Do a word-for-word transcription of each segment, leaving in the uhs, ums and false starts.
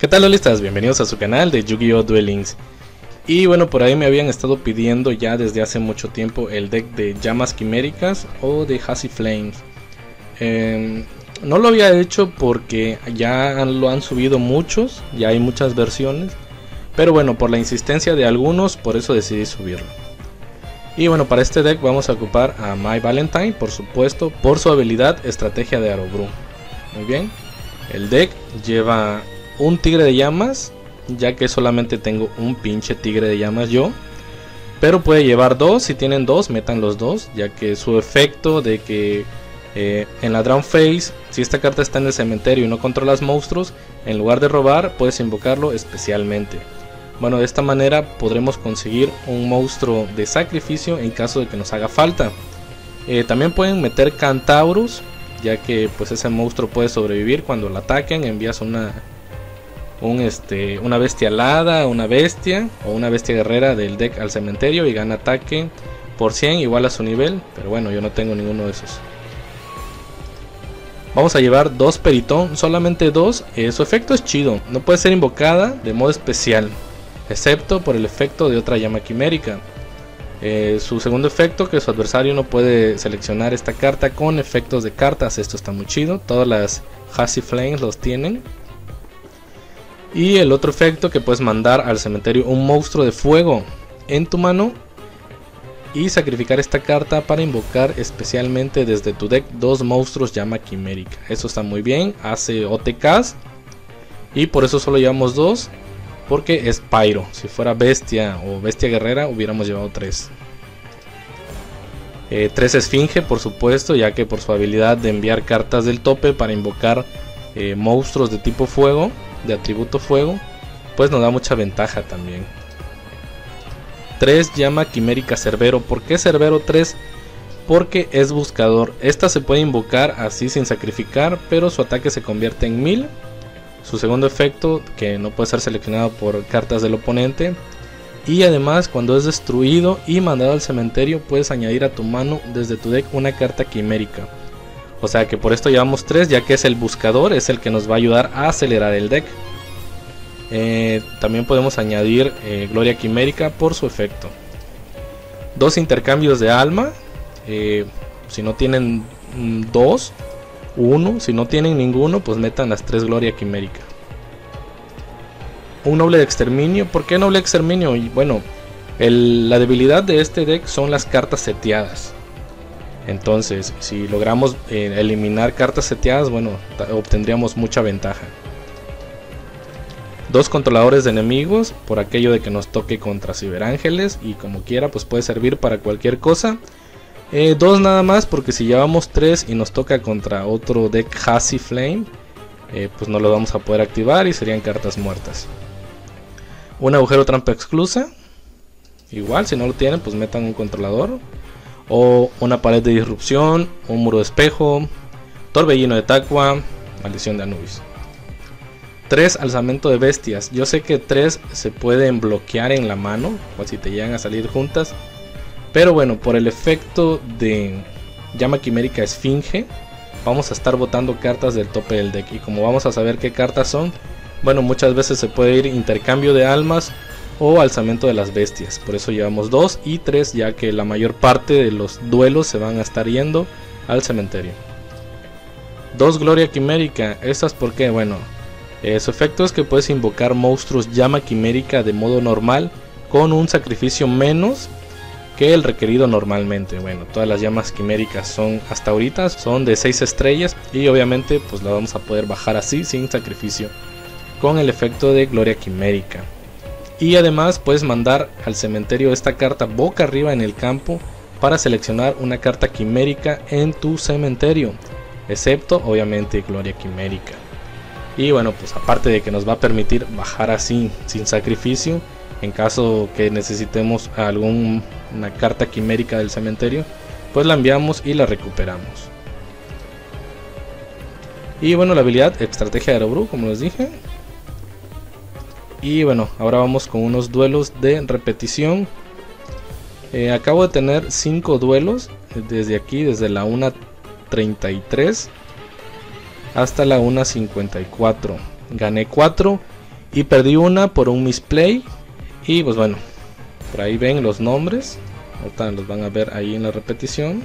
¿Qué tal, holistas? Bienvenidos a su canal de Yu-Gi-Oh! Duel Links. Y bueno, por ahí me habían estado pidiendo ya desde hace mucho tiempo el deck de Llamas Quiméricas o de Hazy Flame. Eh, no lo había hecho porque ya han, lo han subido muchos, ya hay muchas versiones. Pero bueno, por la insistencia de algunos, por eso decidí subirlo. Y bueno, para este deck vamos a ocupar a My Valentine, por supuesto, por su habilidad Estrategia de Arrow Brew. Muy bien. El deck lleva un tigre de llamas, ya que solamente tengo un pinche tigre de llamas yo. Pero puede llevar dos, si tienen dos, metan los dos, ya que su efecto de que eh, en la Drown Phase, si esta carta está en el cementerio y no controlas monstruos, en lugar de robar, puedes invocarlo especialmente. Bueno, de esta manera podremos conseguir un monstruo de sacrificio en caso de que nos haga falta. Eh, también pueden meter Cantaurus, ya que pues ese monstruo puede sobrevivir cuando lo ataquen. Envías una, un, este, una bestia alada, una bestia o una bestia guerrera del deck al cementerio y gana ataque por cien igual a su nivel. Pero bueno, yo no tengo ninguno de esos. Vamos a llevar dos Peritón, solamente dos. Eh, su efecto es chido, no puede ser invocada de modo especial, excepto por el efecto de otra llama quimérica. Eh, su segundo efecto, que su adversario no puede seleccionar esta carta con efectos de cartas. Esto está muy chido, todas las Hazy Flames los tienen. Y el otro efecto, que puedes mandar al cementerio un monstruo de fuego en tu mano y sacrificar esta carta para invocar especialmente desde tu deck dos monstruos llama quimérica. Eso está muy bien, hace O T Ks y por eso solo llevamos dos, porque es Pyro. Si fuera bestia o bestia guerrera hubiéramos llevado tres. Eh, tres Esfinge, por supuesto, ya que por su habilidad de enviar cartas del tope para invocar eh, monstruos de tipo fuego, de atributo fuego, pues nos da mucha ventaja también. tres Llama Quimérica Cerbero. ¿Por qué Cerbero tres? Porque es buscador. Esta se puede invocar así sin sacrificar, pero su ataque se convierte en mil. Su segundo efecto, que no puede ser seleccionado por cartas del oponente. Y además, cuando es destruido y mandado al cementerio, puedes añadir a tu mano desde tu deck una carta quimérica. O sea que por esto llevamos tres, ya que es el buscador, es el que nos va a ayudar a acelerar el deck. Eh, también podemos añadir eh, Gloria Quimérica por su efecto. Dos intercambios de alma. Eh, si no tienen mm, dos... uno, si no tienen ninguno, pues metan las tres Gloria Quimérica. Un noble de exterminio. ¿Por qué noble de exterminio? Y bueno, el, la debilidad de este deck son las cartas seteadas. Entonces, si logramos eh, eliminar cartas seteadas, bueno, obtendríamos mucha ventaja. Dos controladores de enemigos, por aquello de que nos toque contra ciberángeles, y como quiera, pues puede servir para cualquier cosa. Eh, dos nada más, porque si llevamos tres y nos toca contra otro deck Hazy Flame, eh, pues no lo vamos a poder activar y serían cartas muertas. Un agujero trampa exclusa. Igual, si no lo tienen, pues metan un controlador. O una pared de disrupción, un muro de espejo, torbellino de Taqua, maldición de Anubis. tres alzamiento de bestias. Yo sé que tres se pueden bloquear en la mano, o si te llegan a salir juntas. Pero bueno, por el efecto de Llama Quimérica Esfinge, vamos a estar botando cartas del tope del deck. Y como vamos a saber qué cartas son, bueno, muchas veces se puede ir intercambio de almas o alzamiento de las bestias. Por eso llevamos dos y tres, ya que la mayor parte de los duelos se van a estar yendo al cementerio. dos Gloria Quimérica. ¿Estas por qué? Bueno, eh, su efecto es que puedes invocar monstruos Llama Quimérica de modo normal con un sacrificio menos que el requerido normalmente. Bueno, todas las llamas quiméricas son, hasta ahorita, son de seis estrellas, y obviamente pues la vamos a poder bajar así sin sacrificio con el efecto de Gloria Quimérica. Y además puedes mandar al cementerio esta carta boca arriba en el campo para seleccionar una carta quimérica en tu cementerio, excepto obviamente Gloria Quimérica. Y bueno, pues aparte de que nos va a permitir bajar así sin sacrificio en caso que necesitemos alguna carta quimérica del cementerio, pues la enviamos y la recuperamos. Y bueno, la habilidad Estrategia de Arrow Brew, como les dije. Y bueno, ahora vamos con unos duelos de repetición. Eh, acabo de tener cinco duelos desde aquí, desde la una treinta y tres hasta la una cincuenta y cuatro. Gané cuatro. y perdí una por un misplay. Y pues bueno, por ahí ven los nombres, ahorita los van a ver ahí en la repetición.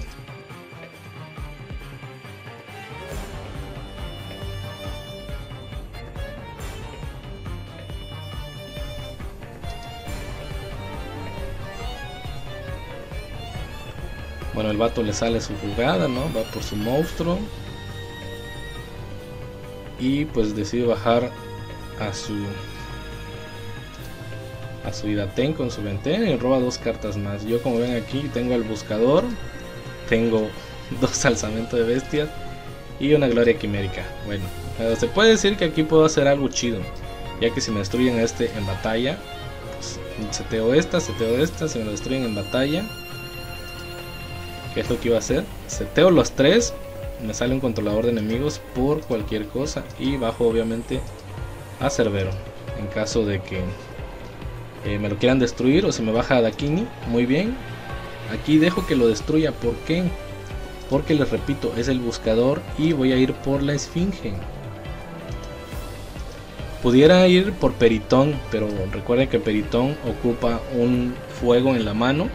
Bueno, el vato le sale su jugada, ¿no? Va por su monstruo. Y pues decide bajar a su a su Idaten con su ventana y roba dos cartas más. Yo, como ven aquí, tengo al buscador, tengo dos alzamientos de bestias y una gloria quimérica. Bueno, se puede decir que aquí puedo hacer algo chido, ya que si me destruyen a este en batalla, pues seteo esta, seteo esta, si me lo destruyen en batalla, que es lo que iba a hacer, seteo los tres, me sale un controlador de enemigos por cualquier cosa y bajo obviamente a Cerbero en caso de que eh, me lo quieran destruir, o si me baja a Dakini. Muy bien, aquí dejo que lo destruya. ¿Por qué? Porque les repito, es el buscador y voy a ir por la esfinge. Pudiera ir por Peritón, pero recuerden que Peritón ocupa un fuego en la mano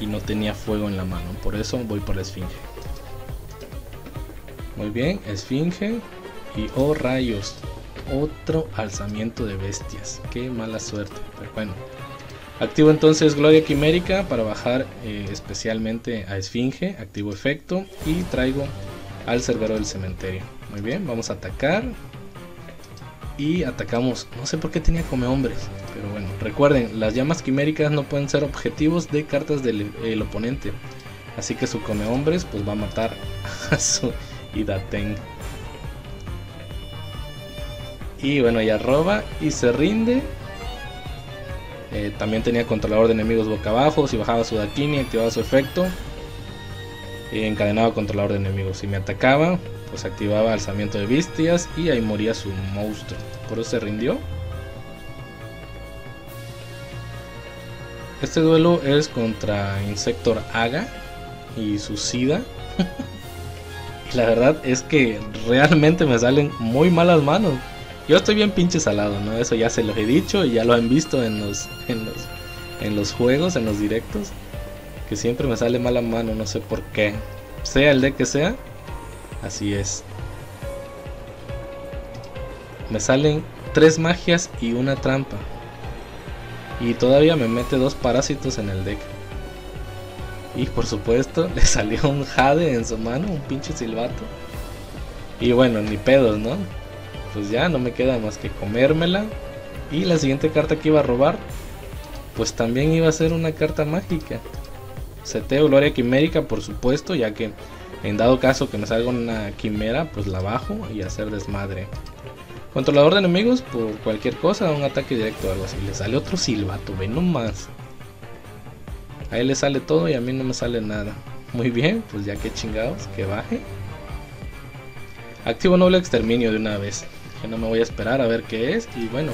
y no tenía fuego en la mano, por eso voy por la esfinge. Muy bien, esfinge y oh rayos, otro alzamiento de bestias, qué mala suerte. Pero bueno, activo entonces gloria quimérica para bajar eh, especialmente a esfinge, activo efecto y traigo al cerbero del cementerio. Muy bien, vamos a atacar y atacamos, no sé por qué tenía come hombres, pero bueno, recuerden, las llamas quiméricas no pueden ser objetivos de cartas del el oponente, así que su come hombres pues va a matar a su Idaten. Y bueno, ella roba y se rinde. Eh, también tenía controlador de enemigos boca abajo. Si bajaba su Dakini, activaba su efecto. Eh, encadenaba controlador de enemigos. Si me atacaba, pues activaba alzamiento de bestias y ahí moría su monstruo. Por eso se rindió. Este duelo es contra Insector Aga y su Sida. Y la verdad es que realmente me salen muy malas manos. Yo estoy bien pinche salado, ¿no? Eso ya se los he dicho y ya lo han visto en los, en los, en los juegos, en los directos. Que siempre me sale mala mano, no sé por qué. Sea el deck que sea, así es. Me salen tres magias y una trampa. Y todavía me mete dos parásitos en el deck. Y por supuesto, le salió un jade en su mano, un pinche silbato. Y bueno, ni pedos, ¿no? Pues ya no me queda más que comérmela. Y la siguiente carta que iba a robar, pues también iba a ser una carta mágica. Seteo gloria quimérica, por supuesto, ya que en dado caso que me salga una quimera, pues la bajo y hacer desmadre. Controlador de enemigos por cualquier cosa, un ataque directo o algo así. Le sale otro silbato, ve nomás. A él le sale todo y a mí no me sale nada. Muy bien, pues ya que chingados, que baje. Activo noble exterminio de una vez, que no me voy a esperar a ver qué es. Y bueno,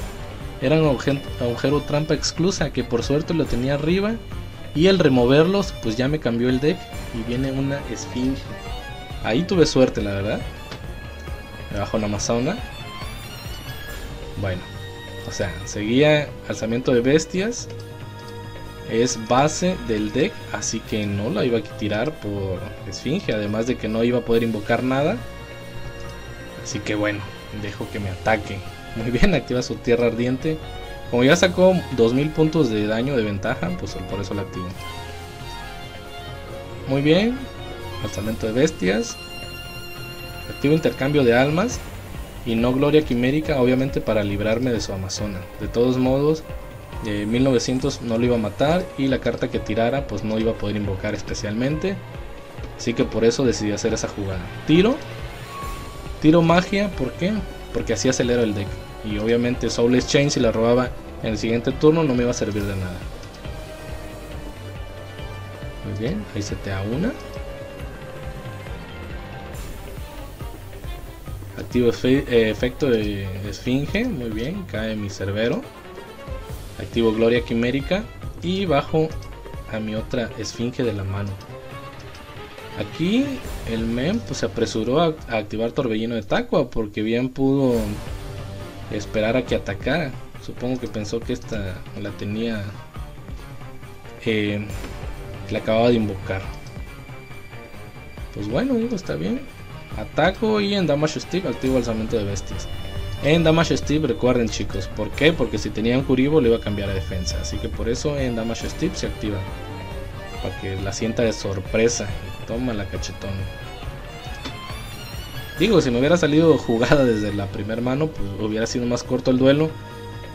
era un agujero, agujero trampa exclusa, que por suerte lo tenía arriba. Y al removerlos, pues ya me cambió el deck y viene una esfinge. Ahí tuve suerte, la verdad. Me bajó la Amazona. Bueno, o sea, seguía alzamiento de bestias. Es base del deck, así que no la iba a tirar por esfinge. Además de que no iba a poder invocar nada. Así que bueno, dejo que me ataque. Muy bien, activa su tierra ardiente. Como ya sacó dos mil puntos de daño de ventaja, pues por eso la activo. Muy bien, alzamiento de bestias. Activo intercambio de almas. Y no gloria quimérica, obviamente para librarme de su amazona. De todos modos, eh, mil novecientos no lo iba a matar. Y la carta que tirara, pues no iba a poder invocar especialmente. Así que por eso decidí hacer esa jugada. Tiro. Tiro magia, ¿por qué? Porque así acelero el deck. Y obviamente Soul Exchange, si la robaba en el siguiente turno, no me iba a servir de nada. Muy bien, ahí se te da una. Activo efe eh, efecto de esfinge, muy bien, cae mi cerbero. Activo gloria quimérica y bajo a mi otra esfinge de la mano. Aquí el mem pues se apresuró a, a activar torbellino de Taqua, porque bien pudo esperar a que atacara. Supongo que pensó que esta la tenía... Eh, la acababa de invocar. Pues bueno, digo, está bien. Ataco y en Damage Steve activo alzamiento de bestias. En Damage Steve, recuerden chicos, ¿por qué? Porque si tenían Kuribo le iba a cambiar a defensa. Así que por eso en Damage Steve se activa. Para que la sienta de sorpresa. Toma la cachetón. Digo, si me hubiera salido jugada desde la primera mano, pues hubiera sido más corto el duelo.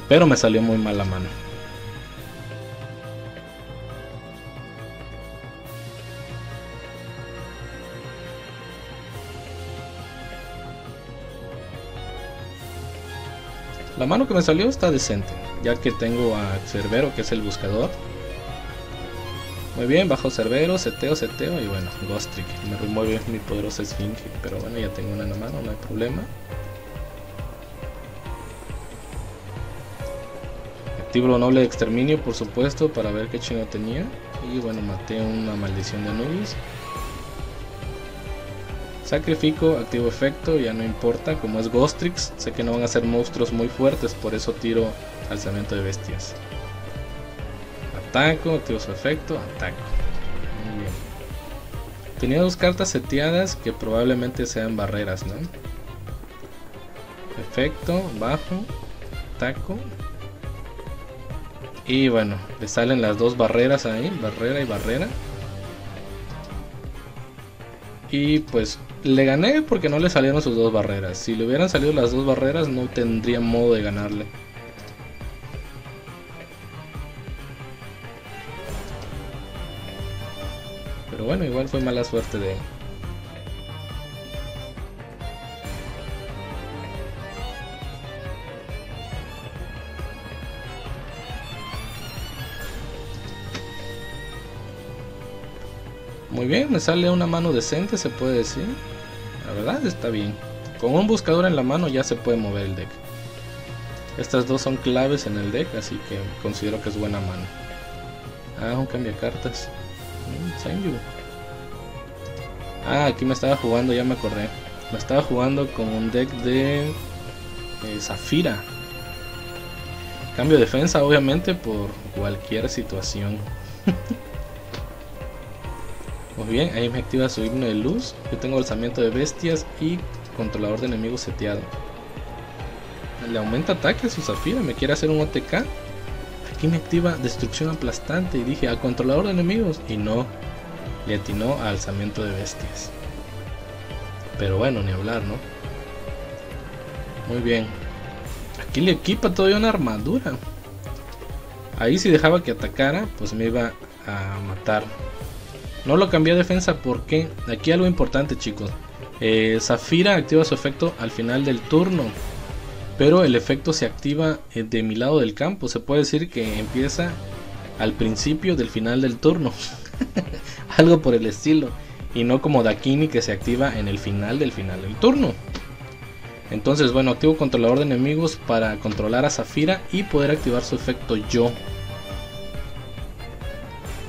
Pero me salió muy mal la mano. La mano que me salió está decente, ya que tengo a Cerbero, que es el buscador. Muy bien, bajo Cerbero, seteo, seteo y bueno, Ghost Trick. Me remueve mi poderosa Esfinge, pero bueno, ya tengo una en la mano, no hay problema. Activo lo noble de exterminio, por supuesto, para ver qué chingo tenía. Y bueno, maté una maldición de Anubis. Sacrifico, activo efecto, ya no importa, como es Ghost Tricks, sé que no van a ser monstruos muy fuertes, por eso tiro alzamiento de bestias. Ataco, activo su efecto, ataco. Muy bien. Tenía dos cartas seteadas que probablemente sean barreras, ¿no? Efecto, bajo, ataco. Y bueno, le salen las dos barreras ahí, barrera y barrera. Y pues... le gané porque no le salieron sus dos barreras. Si le hubieran salido las dos barreras no tendría modo de ganarle. Pero bueno, igual fue mala suerte de él. Muy bien, me sale una mano decente, se puede decir. La verdad está bien. Con un buscador en la mano ya se puede mover el deck. Estas dos son claves en el deck, así que considero que es buena mano. Ah, un cambio de cartas. Mm, Sanji. Ah, aquí me estaba jugando, ya me acordé. Me estaba jugando con un deck de... Eh, Zafira. Cambio de defensa, obviamente, por cualquier situación. Muy bien, ahí me activa su himno de luz. Yo tengo alzamiento de bestias y controlador de enemigos seteado. Le aumenta ataque a su Zafira, me quiere hacer un O T K. Aquí me activa destrucción aplastante y dije a controlador de enemigos. Y no, le atinó a alzamiento de bestias. Pero bueno, ni hablar, ¿no? Muy bien. Aquí le equipa todavía una armadura. Ahí si dejaba que atacara, pues me iba a matar. No lo cambié a defensa porque aquí algo importante chicos, eh, Zafira activa su efecto al final del turno, pero el efecto se activa de mi lado del campo, se puede decir que empieza al principio del final del turno, algo por el estilo, y no como Dakini que se activa en el final del final del turno. Entonces bueno, activo controlador de enemigos para controlar a Zafira y poder activar su efecto yo.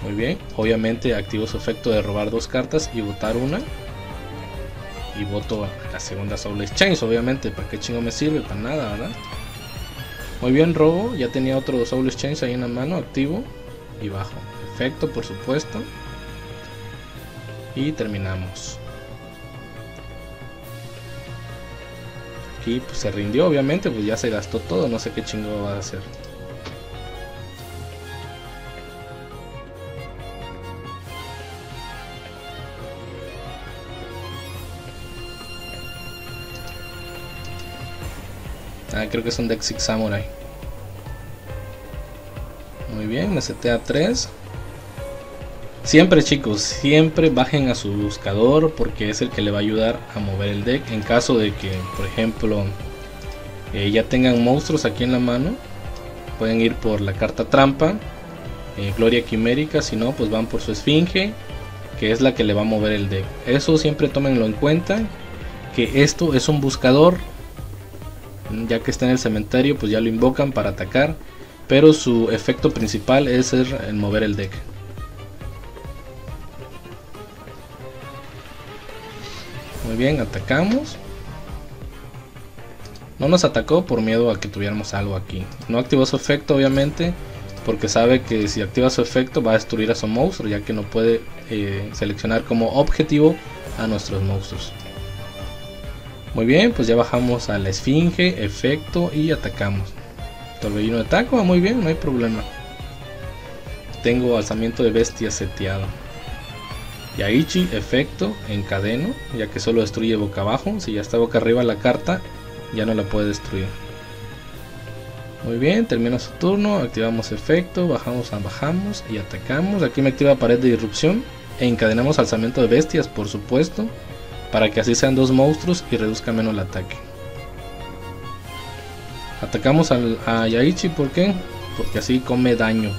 Muy bien, obviamente activo su efecto de robar dos cartas y botar una. Y boto a la segunda Soul Exchange, obviamente, ¿para qué chingo me sirve? Para nada, ¿verdad? Muy bien, robo, ya tenía otro Soul Exchange ahí en la mano, activo y bajo. Efecto, por supuesto. Y terminamos. Aquí pues, se rindió, obviamente, pues ya se gastó todo, no sé qué chingo va a hacer. Ah, creo que es un deck Six Samurai. Muy bien, me setea tres. Siempre chicos, siempre bajen a su buscador porque es el que le va a ayudar a mover el deck. En caso de que, por ejemplo, eh, ya tengan monstruos aquí en la mano, pueden ir por la carta trampa, eh, Gloria Quimérica. Si no, pues van por su Esfinge, que es la que le va a mover el deck. Eso siempre tómenlo en cuenta, que esto es un buscador. Ya que está en el cementerio, pues ya lo invocan para atacar, pero su efecto principal es el mover el deck. Muy bien, atacamos. No nos atacó por miedo a que tuviéramos algo aquí. No activó su efecto, obviamente, porque sabe que si activa su efecto va a destruir a su monstruo, ya que no puede eh, seleccionar como objetivo a nuestros monstruos. Muy bien, pues ya bajamos a la esfinge, efecto y atacamos. Torbellino de ataque, va muy bien, no hay problema. Tengo alzamiento de bestia seteado. Yaichi, efecto, encadeno, ya que solo destruye boca abajo. Si ya está boca arriba la carta, ya no la puede destruir. Muy bien, termina su turno, activamos efecto, bajamos, bajamos y atacamos. Aquí me activa pared de disrupción e encadenamos alzamiento de bestias, por supuesto, para que así sean dos monstruos y reduzca menos el ataque. Atacamos al, a Yaichi, ¿por qué? Porque así come daño.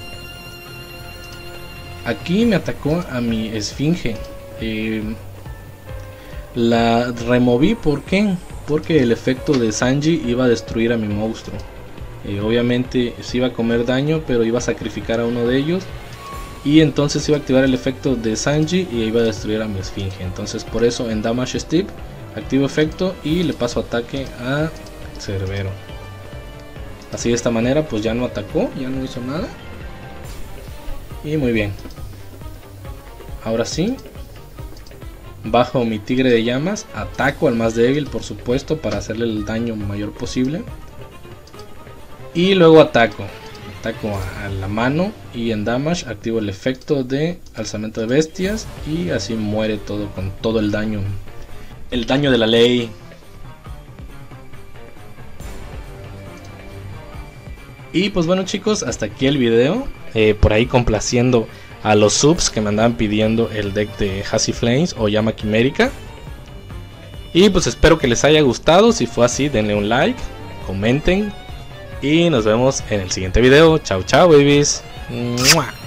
Aquí me atacó a mi esfinge. Eh, la removí, ¿por qué? Porque el efecto de Sanji iba a destruir a mi monstruo. Eh, obviamente se iba a comer daño, pero iba a sacrificar a uno de ellos. Y entonces iba a activar el efecto de Sanji y iba a destruir a mi esfinge. Entonces por eso en Damage Step activo efecto y le paso ataque a Cerbero. Así de esta manera pues ya no atacó, ya no hizo nada. Y muy bien. Ahora sí, bajo mi tigre de llamas, ataco al más débil, por supuesto, para hacerle el daño mayor posible. Y luego ataco. Ataco a la mano y en damage activo el efecto de alzamiento de bestias y así muere todo con todo el daño. El daño de la ley. Y pues bueno chicos, hasta aquí el video. Eh, por ahí complaciendo a los subs que me andaban pidiendo el deck de Hazy Flame o Llama Quimérica. Y pues espero que les haya gustado. Si fue así, denle un like, comenten y nos vemos en el siguiente video. Chao chao babies. ¡Mua!